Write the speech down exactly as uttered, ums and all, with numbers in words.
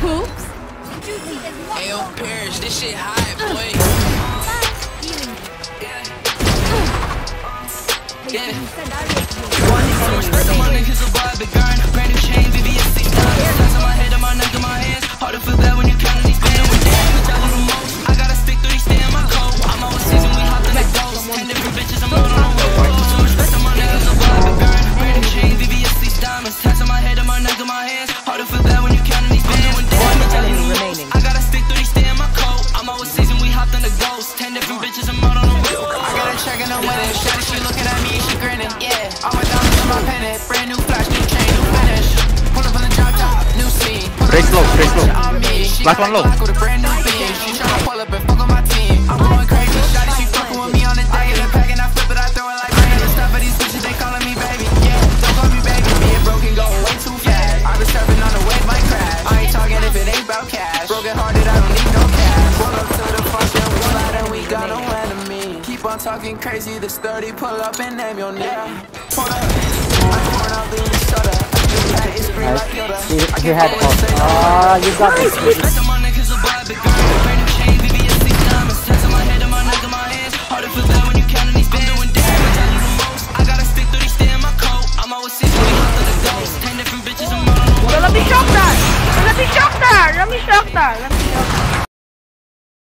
Oops. Hey, yo, Parrish, this shit high, boy. Yeah. Yeah. One respect to my niggas who bought a big gun, brand new chain, V V S six times. Glass on my head, on my neck, on my hands. Hard to feel bad when you counting these bands. With damage, I do the most. I gotta stick through these stay in my coat. I'm always seasoned, we hop in the ghost. Ten different bitches, I'm loading on the road. One respect to my niggas who bought a big gun, brand new chain, V V S six diamonds. Glass on my head, on my neck, on my hands. Hard to feel bad when you counting these bands. With damage, I do the most. I gotta stick through these stay in my coat. I'm always seasoned, we hop in the ghost. Ten different bitches, I'm loading on the road. I got a check and I'm winning. She looking at me and she grinning. All my diamonds in my pennant, brand new flash, new chain, new finish. Pull up on the drop top, new scene. Race low, race low. Black one low. With a brand new beam. She tryna pull up and fuck on my team. I'm going crazy, shawty, she fucking with me on the day. In the pack and I flip it, I throw it like rain. The stuff of these bitches, they calling me baby. Yeah, don't call me baby. Being broken go way too fast. I've been surfing on the wave like crab. I ain't talking if it ain't about cash. Broken hearted, I don't need no cash. Roll up to the function, roll out and we got no enemy. Keep on talking crazy, this thirty pull up and name your name. You had fun. Ah, you got this. Let me shock that. Let me shock that. Let me shock that.